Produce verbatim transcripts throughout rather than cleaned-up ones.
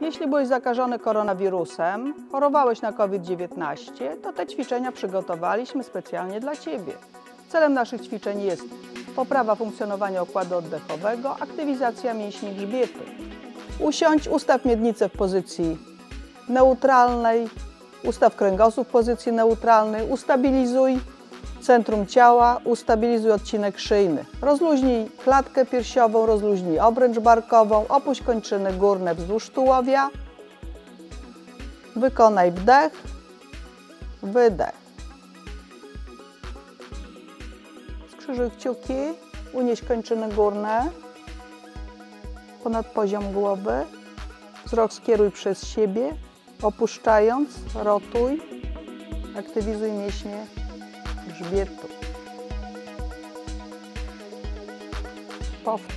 Jeśli byłeś zakażony koronawirusem, chorowałeś na COVID dziewiętnaście, to te ćwiczenia przygotowaliśmy specjalnie dla Ciebie. Celem naszych ćwiczeń jest poprawa funkcjonowania układu oddechowego, aktywizacja mięśni grzbietu. Usiądź, ustaw miednicę w pozycji neutralnej, ustaw kręgosłup w pozycji neutralnej, ustabilizuj centrum ciała, ustabilizuj odcinek szyjny. Rozluźnij klatkę piersiową, rozluźnij obręcz barkową, opuść kończyny górne wzdłuż tułowia. Wykonaj wdech, wydech. Skrzyżuj kciuki, unieś kończyny górne ponad poziom głowy. Wzrok skieruj przez siebie, opuszczając, rotuj, aktywizuj mięśnie grzbietu. Powtórz.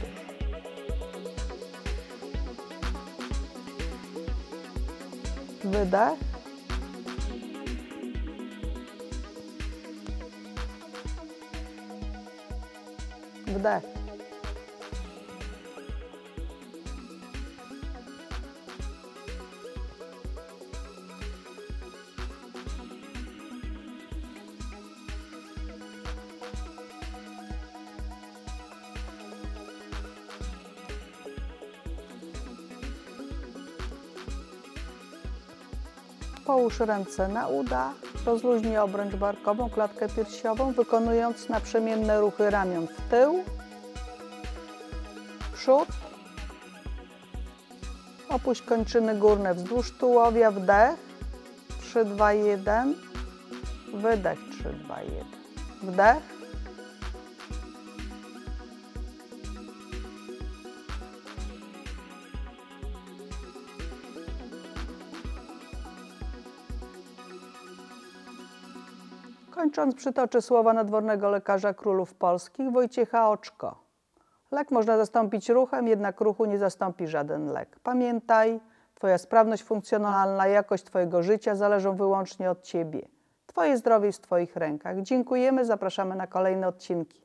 Wydech. Wdech. Połóż ręce na uda, rozluźnij obręcz barkową, klatkę piersiową, wykonując naprzemienne ruchy ramion w tył, przód, opuść kończyny górne wzdłuż tułowia, wdech, trzy, dwa, jeden, wydech, trzy, dwa, jeden, wdech, Kończąc, przytoczę słowa nadwornego lekarza królów polskich Wojciecha Oczko. Lek można zastąpić ruchem, jednak ruchu nie zastąpi żaden lek. Pamiętaj, Twoja sprawność funkcjonalna, jakość Twojego życia zależą wyłącznie od Ciebie. Twoje zdrowie jest w Twoich rękach. Dziękujemy, zapraszamy na kolejne odcinki.